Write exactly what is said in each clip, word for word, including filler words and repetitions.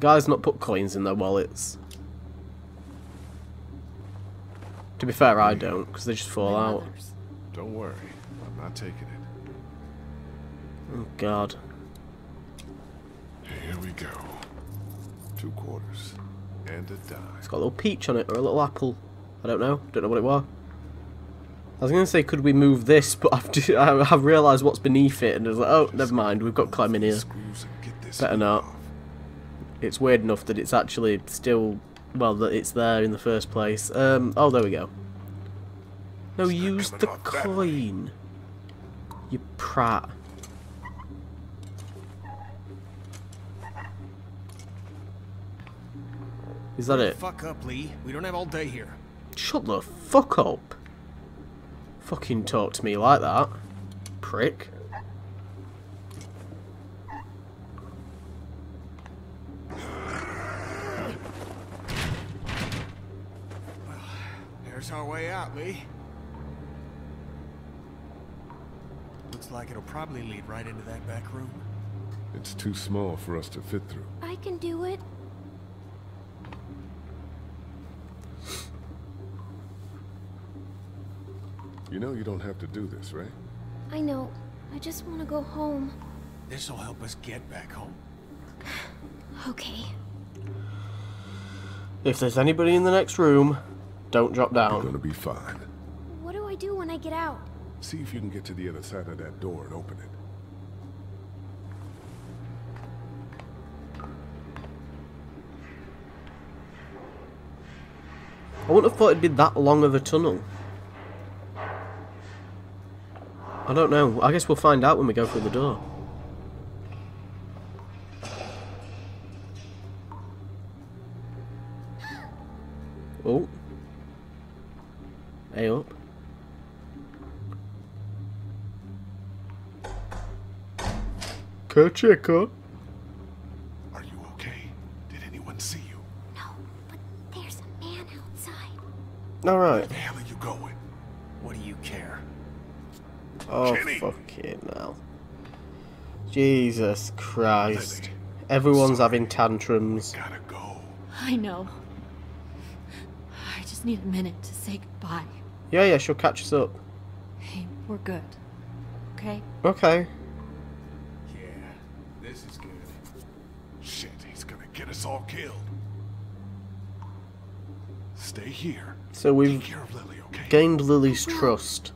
Guys not put coins in their wallets. To be fair, I don't, because they just fall out. Don't worry, I'm not taking it. Oh God. Here we go. Two quarters and a dime. It's got a little peach on it or a little apple. I don't know. Don't know what it was. I was going to say, could we move this? But I've, just, I've realised what's beneath it, and I was like, oh, just never mind. We've got Clem in here. Better not. Off. It's weird enough that it's actually still, well, that it's there in the first place. Um, oh, there we go. No, it's use the coin. You prat. Is that it? Fuck up, Lee. We don't have all day here. Shut the fuck up. Fucking talk to me like that, prick. Well, there's our way out, Lee. Looks like it'll probably lead right into that back room. It's too small for us to fit through. I can do it. You know you don't have to do this, right? I know. I just want to go home. This'll help us get back home. Okay. If there's anybody in the next room, don't drop down. You're gonna be fine. What do I do when I get out? See if you can get to the other side of that door and open it. I wouldn't have thought it'd be that long of a tunnel. I don't know. I guess we'll find out when we go through the door. Oh. Hey up. Katjaa. Are you okay? Did anyone see you? No, but there's a man outside. All right. Where the hell are you going? What do you care? Oh, Kenny. Fucking hell. Jesus Christ. Lily, Everyone's sorry. having tantrums. Gotta go. I know. I just need a minute to say goodbye. Yeah, yeah, she'll catch us up. Hey, we're good. Okay? Okay. Yeah, this is good. Shit, he's gonna get us all killed. Stay here. So we've Take care of Lily, okay? gained Lily's trust.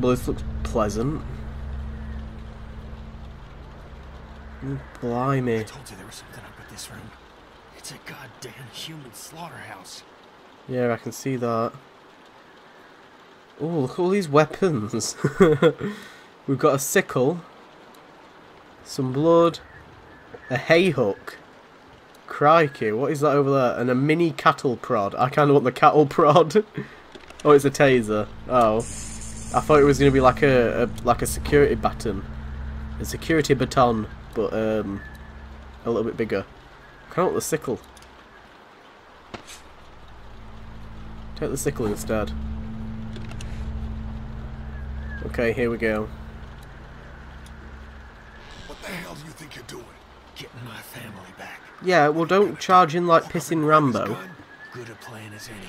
Well, this looks pleasant. Blimey. I told you there was something up at this room. It's a goddamn human slaughterhouse. Yeah, I can see that. Oh, look at all these weapons. We've got a sickle, some blood, a hay hook. Crikey, what is that over there? And a mini cattle prod. I kind of want the cattle prod. Oh, it's a taser. Oh. I thought it was going to be like a, a like a security baton, a security baton, but um, a little bit bigger. I can't want the sickle. Take the sickle instead. Okay, here we go. What the hell do you think you're doing? Getting my family back. Yeah, well, don't charge in like pissing Rambo. Good a plan as any.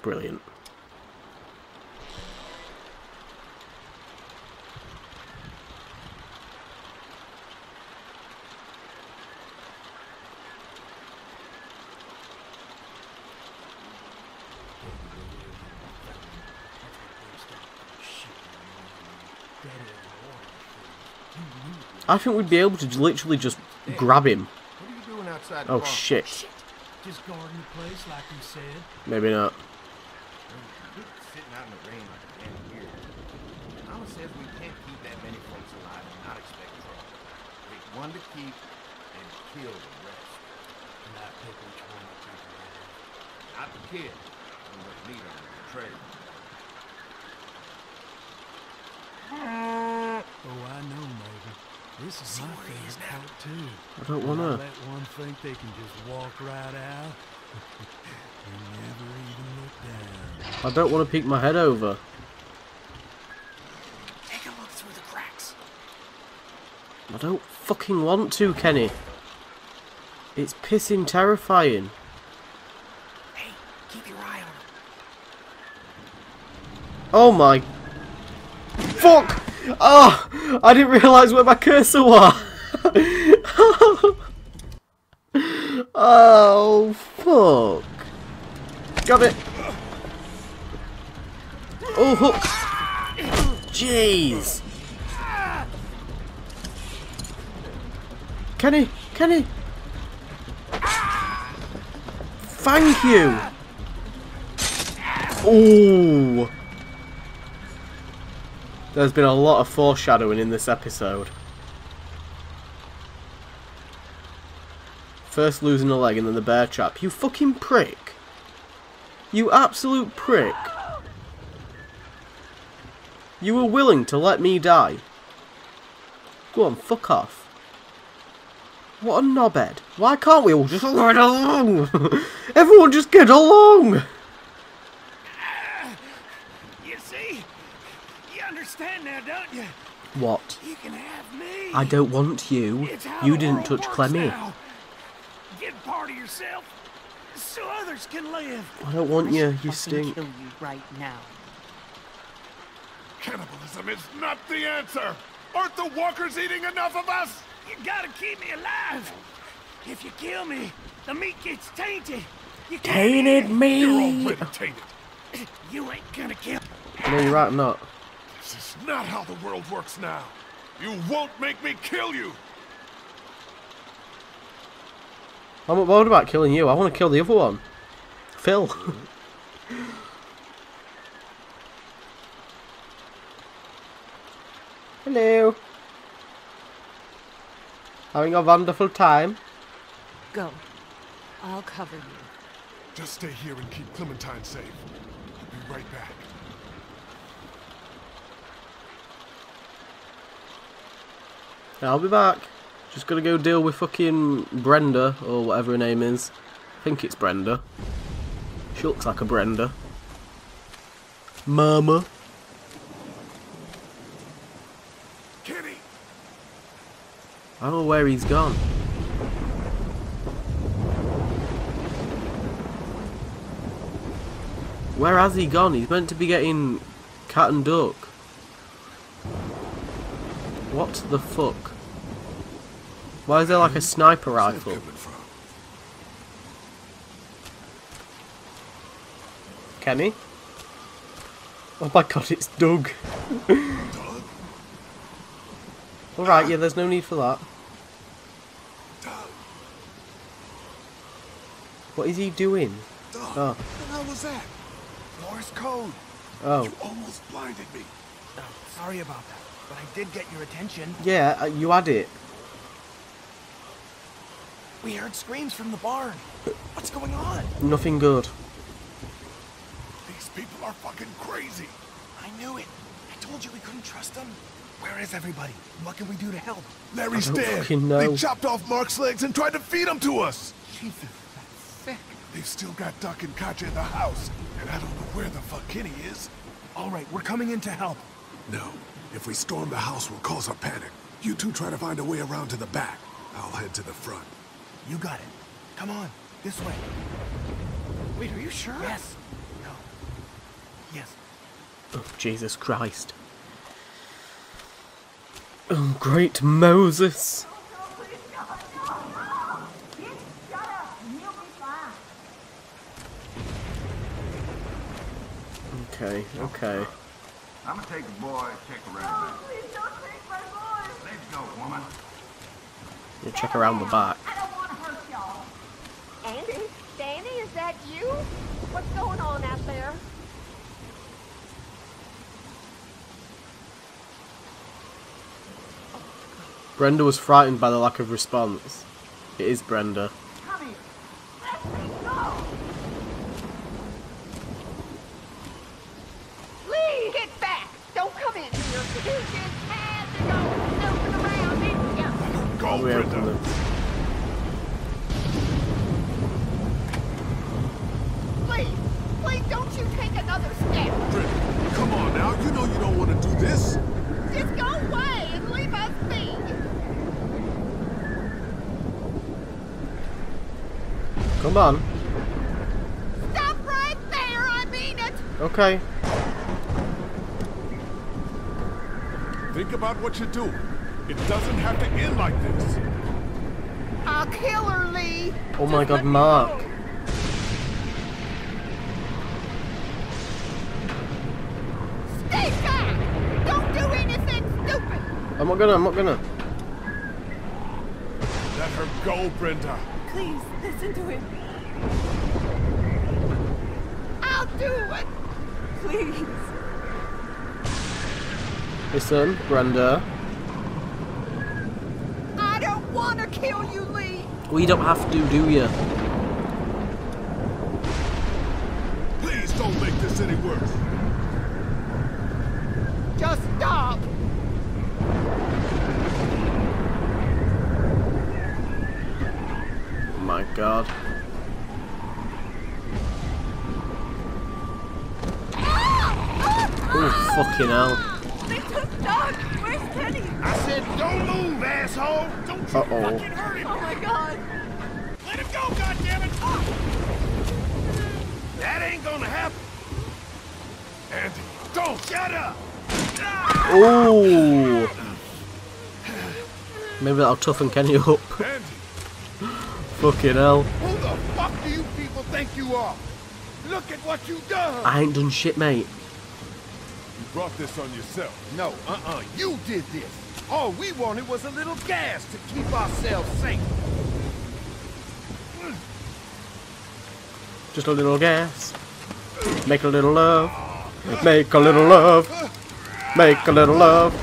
Brilliant. I think we'd be able to literally just grab him. Oh shit. Just guarding the place like you said. Maybe not. Sitting out in the rain like a damn weird. Mama says we can't keep that many folks alive and not expect trouble. Pick one to keep and kill the rest. And I pick which one to keep alive. Not the kid, but the leader and the traitor. This is my favorite part too. I don't want to let one think they can just walk right out. They never even look down. I don't want to peek my head over. Take a look through the cracks. I don't fucking want to, Kenny. It's pissing terrifying. Hey, keep your eye on it. Oh my. Fuck! Oh, I didn't realise where my cursor was. Oh, fuck. Got it. Oh, hooks. Jeez. Kenny, Kenny. Thank you. Ooh. There's been a lot of foreshadowing in this episode. First losing a leg and then the bear trap. You fucking prick. You absolute prick. You were willing to let me die. Go on, fuck off. What a knobhead. Why can't we all just get along? Everyone just get along! What? You can have me. I don't want you. You didn't touch Clemmy. Give part of yourself so others can live. I don't want you. You stink. Kill you right now. Cannibalism is not the answer. Aren't the walkers eating enough of us? You gotta keep me alive. If you kill me, the meat gets tainted. You tainted me. You're already tainted. You ain't gonna kill. No, you're right, not. This is not how the world works now. You won't make me kill you. I'm not worried about killing you. I want to kill the other one. Phil. Hello. Having a wonderful time. Go. I'll cover you. Just stay here and keep Clementine safe. I'll be right back. I'll be back. Just gonna go deal with fucking Brenda, or whatever her name is. I think it's Brenda. She looks like a Brenda. Mama. Kenny. I don't know where he's gone. Where has he gone? He's meant to be getting cat and duck. What the fuck? Why is there like a sniper rifle? Kenny? Oh my god, it's Doug. Doug? Alright, yeah, there's no need for that. Doug. What is he doing? Doug, oh. What the hell was that? Morse code. Oh. You almost blinded me. Oh, sorry about that. But I did get your attention. Yeah, you had it. We heard screams from the barn. What's going on? Nothing good. These people are fucking crazy. I knew it. I told you we couldn't trust them. Where is everybody? What can we do to help? Larry's dead. They chopped off Mark's legs and tried to feed him to us. Jesus, that's sick. They've still got Duck and Katjaa in the house. And I don't know where the fuck Kenny is. All right, we're coming in to help. No. If we storm the house, we'll cause a panic. You two try to find a way around to the back. I'll head to the front. You got it. Come on, this way. Wait, are you sure? Yes. No. Yes. Oh, Jesus Christ. Oh, great Moses. Okay, okay. I'm gonna take the boy, check around. No, please don't take my boy. Let's go, woman. You check around the back. I don't want to hurt y'all. Andy, Danny, is that you? What's going on out there? Brenda was frightened by the lack of response. It is Brenda. Come here. Let me go. Get back! Don't come in here! You just had to go snooping around, didn't you? call Brenda. Please, please don't you take another step. Brenda, come on now. You know you don't want to do this. Just go away and leave us be. Come on. Stop right there. I mean it. Okay. Think about what you do. It doesn't have to end like this. I'll kill her, Lee. Oh my God, Mark. Stay back! Don't do anything stupid. I'm not gonna. I'm not gonna. Let her go, Brenda. Please listen to him. I'll do it. Please. Listen, Brenda. I don't want to kill you, Lee. We don't have to, do you? Please don't make this any worse. Just stop. Oh my God. Oh fucking hell. Doug, where's Kenny? I said don't move, asshole! Don't you uh-oh. fucking hurt him! Oh my God! Let him go, goddammit! Oh. That ain't gonna happen! Andy, don't! Shut up! Ooh! Maybe that'll toughen Kenny up. Andy! Fucking hell. Who the fuck do you people think you are? Look at what you done! I ain't done shit, mate. Brought this on yourself. No, uh-uh, you did this. All we wanted was a little gas to keep ourselves safe. Just a little gas. Make a little love. Make a little love. Make a little love.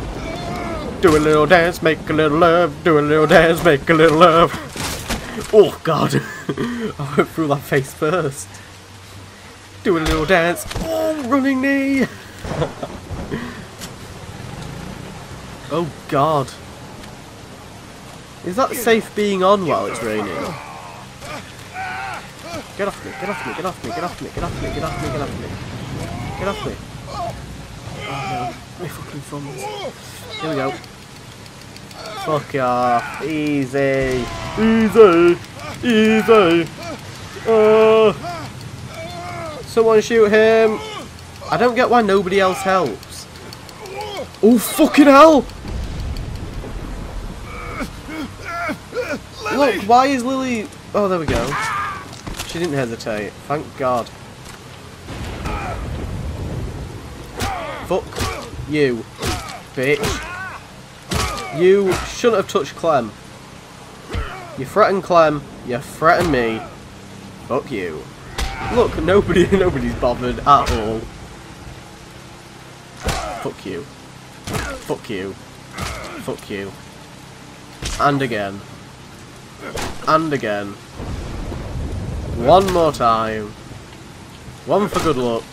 Do a little dance, make a little love. Do a little dance, make a little love. Oh God. I went through that face first. Do a little dance. Oh, running knee. Oh God. Is that safe being on while it's raining? Get off me, get off me, get off me, get off me, get off me, get off me, get off me. Get off me. Oh no, my fucking thumbs. Here we go. Fuck off. Easy. Easy. Easy. Uh, someone shoot him. I don't get why nobody else helps. Oh fucking hell! Lily. Look, why is Lily... Oh, there we go. She didn't hesitate. Thank God. Fuck you, bitch. You shouldn't have touched Clem. You threatened Clem. You threatened me. Fuck you. Look, nobody, nobody's bothered at all. Fuck you. Fuck you. Fuck you. And again. And again. One more time. One for good luck.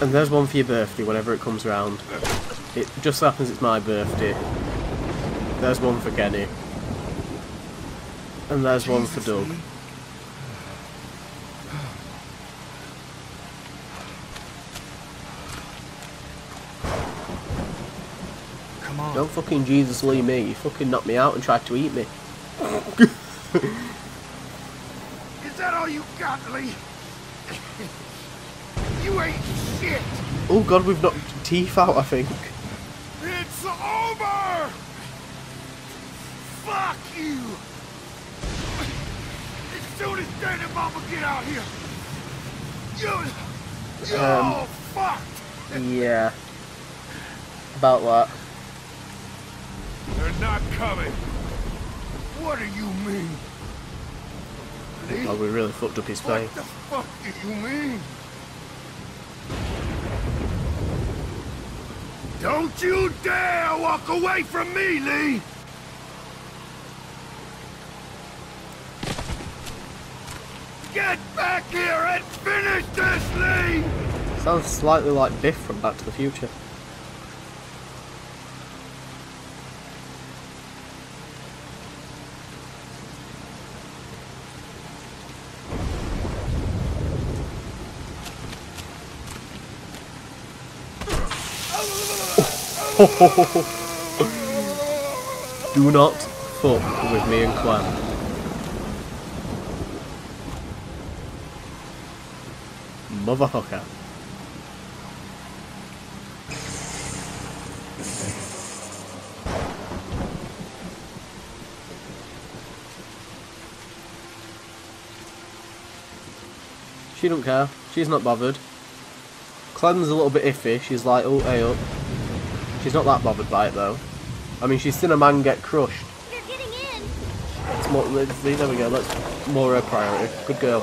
And there's one for your birthday whenever it comes round. It just happens it's my birthday. There's one for Kenny. And there's one for Doug. Don't fucking Jesus Lee me, you fucking knocked me out and tried to eat me. Is that all you got, Lee? You ain't shit! Oh God, we've knocked teeth out, I think. It's over! Fuck you! As soon as Danny and Mama get out here, you, you're um, all fucked! Yeah. About that. They're not coming. What do you mean? Lee? Oh, we really fucked up his what face. What the fuck do you mean? Don't you dare walk away from me, Lee! Get back here and finish this, Lee! Sounds slightly like Biff from Back to the Future. Oh. Do not fuck with me and Clem. Motherfucker. She don't care. She's not bothered. Clem's a little bit iffy. She's like, oh, hey up. She's not that bothered by it though. I mean, she's seen a man get crushed. They're getting in. That's more. There we go. That's more her priority. Good girl.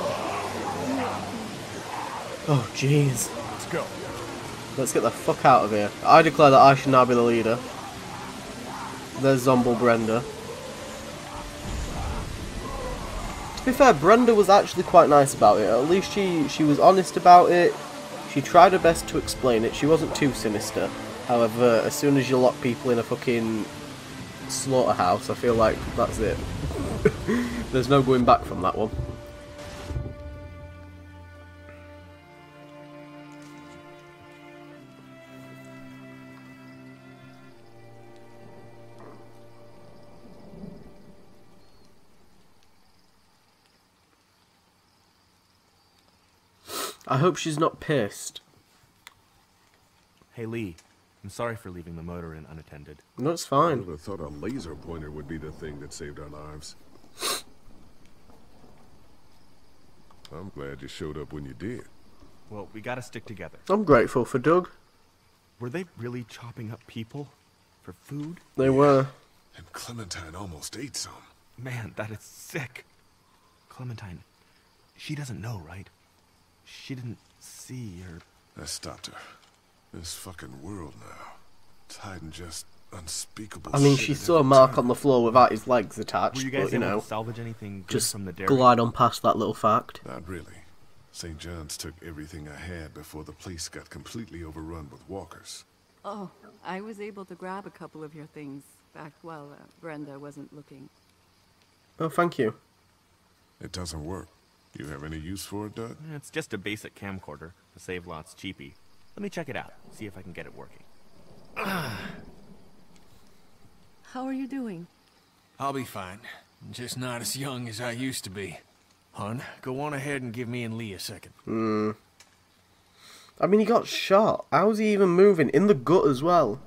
Oh jeez. Let's go. Let's get the fuck out of here. I declare that I should now be the leader. There's Zomble Brenda. To be fair, Brenda was actually quite nice about it. At least she she was honest about it. She tried her best to explain it. She wasn't too sinister. However, as soon as you lock people in a fucking slaughterhouse, I feel like that's it. There's no going back from that one. I hope she's not pissed. Hey, Lee. I'm sorry for leaving the motor in unattended. No, it's fine. I would have thought a laser pointer would be the thing that saved our lives. I'm glad you showed up when you did. Well, we gotta stick together. I'm grateful for Doug. Were they really chopping up people for food? They yeah. were. And Clementine almost ate some. Man, that is sick. Clementine, she doesn't know, right? She didn't see her. I stopped her. This fucking world now. It's hiding just unspeakable. I mean, she saw Mark on the floor without his legs attached, you but you know, salvage anything just from the dairy? Glide on past that little fact. Not really. Saint John's took everything I had before the place got completely overrun with walkers. Oh, I was able to grab a couple of your things back while uh, Brenda wasn't looking. Oh, thank you. It doesn't work. You have any use for it, Doug? It's just a basic camcorder. The save lot's cheapy. Let me check it out, see if I can get it working. How are you doing? I'll be fine. Just not as young as I used to be. Hun, go on ahead and give me and Lee a second. Hmm. I mean, he got shot. How's he even moving? In the gut as well.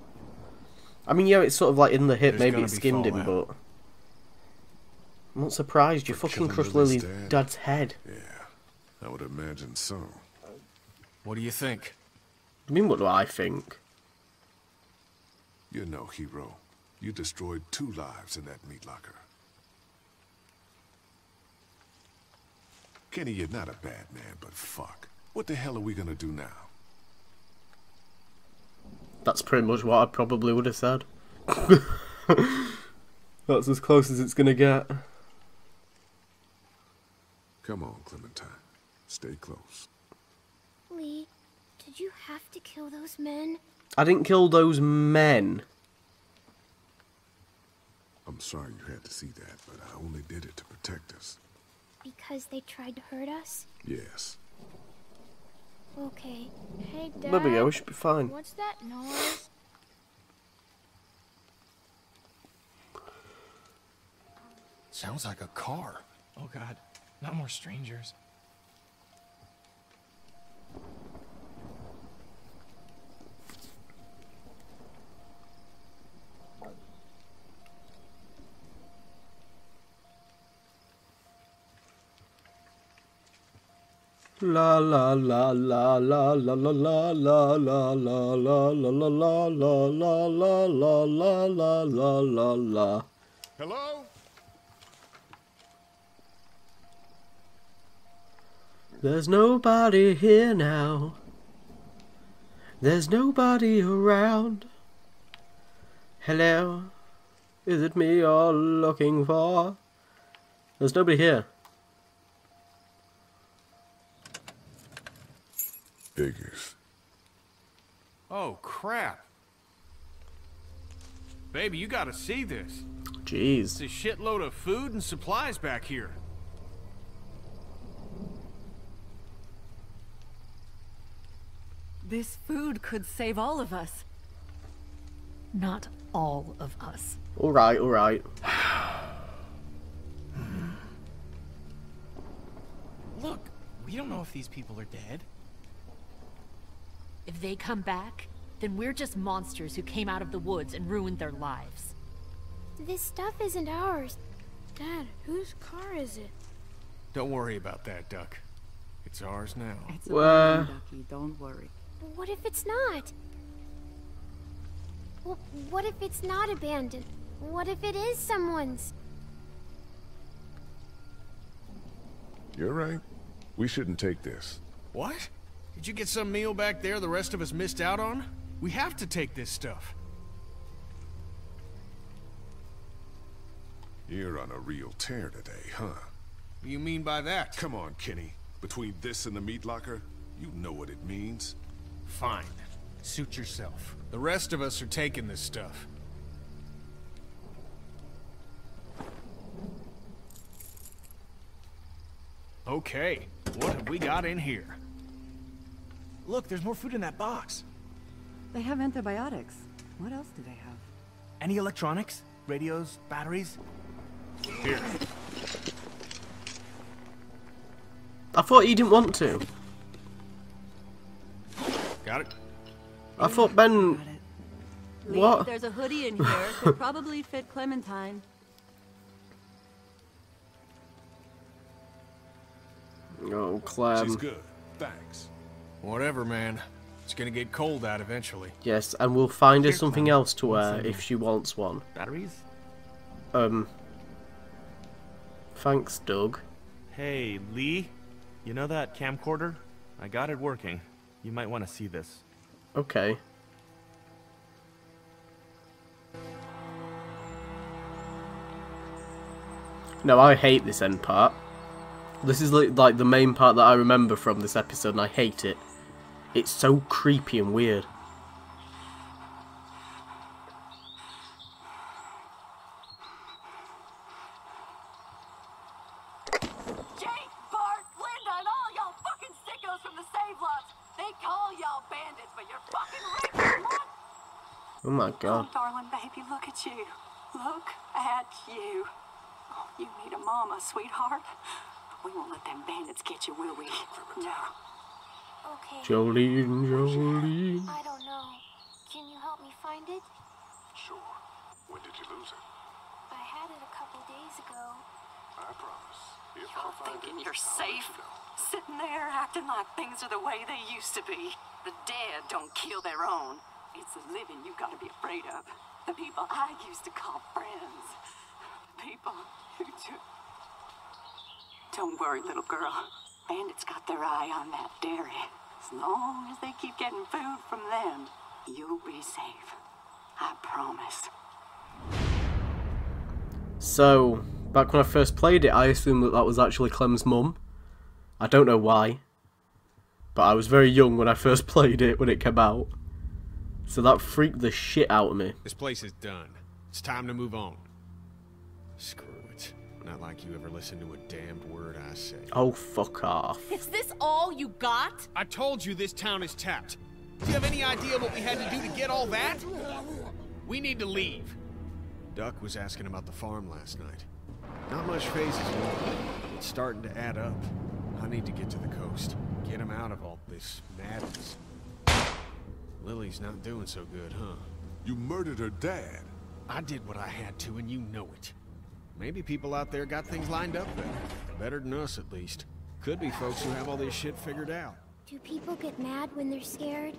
I mean, yeah, it's sort of like in the hip, There's maybe it skinned him, but... I'm not surprised you We're fucking crushed Lily's dad. dad's head. Yeah, I would imagine so. What do you think? I mean, what do I think? You're no hero. You destroyed two lives in that meat locker. Kenny, you're not a bad man, but fuck. What the hell are we gonna do now? That's pretty much what I probably would have said. That's as close as it's gonna get. Come on, Clementine. Stay close. Lee. Did you have to kill those men? I didn't kill those men. I'm sorry you had to see that, but I only did it to protect us. Because they tried to hurt us? Yes. Okay. Hey, Dad. There we go, we should be fine. What's that noise? Sounds like a car. Oh, God. Not more strangers. La la la la la la la la la la la la la la la la la la la la la. Hello? There's nobody here now. There's nobody around. Hello? Is it me you're looking for? There's nobody here. Figures. Oh crap, baby, you gotta see this. Jeez, it's a shitload of food and supplies back here. This food could save all of us. Not all of us. All right, all right. Look, we don't know if these people are dead. If they come back, then we're just monsters who came out of the woods and ruined their lives. This stuff isn't ours. Dad, whose car is it? Don't worry about that, Duck. It's ours now. It's well... mine, Ducky, don't worry. But what if it's not? Well, what if it's not abandoned? What if it is someone's? You're right. We shouldn't take this. What? Did you get some meal back there the rest of us missed out on? We have to take this stuff. You're on a real tear today, huh? What do you mean by that? Come on, Kenny. Between this and the meat locker, you know what it means. Fine. Suit yourself. The rest of us are taking this stuff. Okay, what have we got in here? Look, there's more food in that box. They have antibiotics. What else do they have? Any electronics? Radios? Batteries? Here. I thought you didn't want to. Got it. I thought Ben... Got it. Lee, what? There's a hoodie in here. Could probably fit Clementine. Oh, Clem. She's good. Thanks. Whatever, man. It's gonna get cold out eventually. Yes, and we'll find her something else to wear if she wants one. Batteries? Um. Thanks, Doug. Hey, Lee. You know that camcorder? I got it working. You might want to see this. Okay. No, I hate this end part. This is like the main part that I remember from this episode, and I hate it. It's so creepy and weird. Jake, Bart, Linda, and all y'all fucking sickos from the save lots. They call y'all bandits, but you're fucking rapists, what? Oh my god. Oh, darling baby, look at you. Look at you. Oh, you need a mama, sweetheart. We won't let them bandits get you, will we? No. Okay. Jolene, Jolene. I don't know. Can you help me find it? Sure. When did you lose it? I had it a couple days ago. I promise. If you're I find thinking it, you're safe. You sitting there acting like things are the way they used to be. The dead don't kill their own. It's the living you've got to be afraid of. The people I used to call friends. The people who took... Don't worry, little girl. Bandits got their eye on that dairy. As long as they keep getting food from them, you'll be safe. I promise. So, back when I first played it, I assumed that that was actually Clem's mum. I don't know why. But I was very young when I first played it, when it came out. So that freaked the shit out of me. This place is done. It's time to move on. Screw it. Not like you ever listened to a damned word I say. Oh, fuck off. Is this all you got? I told you this town is tapped. Do you have any idea what we had to do to get all that? We need to leave. Duck was asking about the farm last night. Not much faces left. It's starting to add up. I need to get to the coast. Get him out of all this madness. Lily's not doing so good, huh? You murdered her dad. I did what I had to, and you know it. Maybe people out there got things lined up better. Better than us, at least. Could be folks who have all this shit figured out. Do people get mad when they're scared?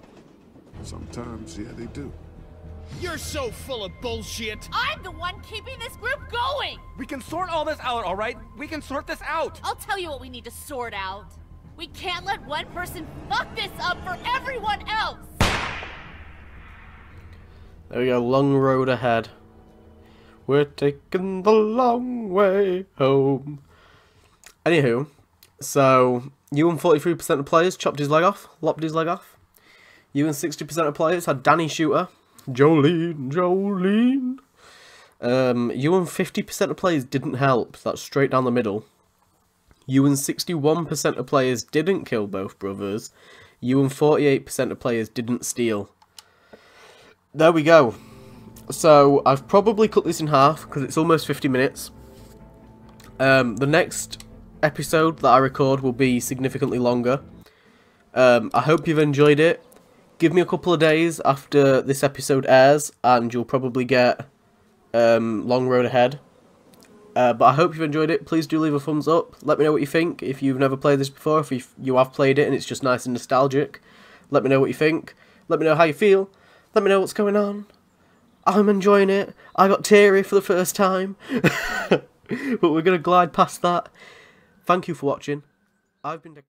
Sometimes, yeah, they do. You're so full of bullshit! I'm the one keeping this group going! We can sort all this out, alright? We can sort this out! I'll tell you what we need to sort out. We can't let one person fuck this up for everyone else! There we go, long road ahead. We're taking the long way home. Anywho, so you and forty-three percent of players chopped his leg off, lopped his leg off. You and sixty percent of players had Danny shoot her. Jolene, Jolene. Um, you and fifty percent of players didn't help. That's straight down the middle. You and sixty-one percent of players didn't kill both brothers. You and forty-eight percent of players didn't steal. There we go. So I've probably cut this in half because it's almost fifty minutes. Um, the next episode that I record will be significantly longer. Um, I hope you've enjoyed it. Give me a couple of days after this episode airs and you'll probably get um, Long Road Ahead. Uh, but I hope you've enjoyed it. Please do leave a thumbs up. Let me know what you think. If you've never played this before, if you've, you have played it and it's just nice and nostalgic, let me know what you think. Let me know how you feel. Let me know what's going on. I'm enjoying it. I got teary for the first time. But we're going to glide past that. Thank you for watching. I've been...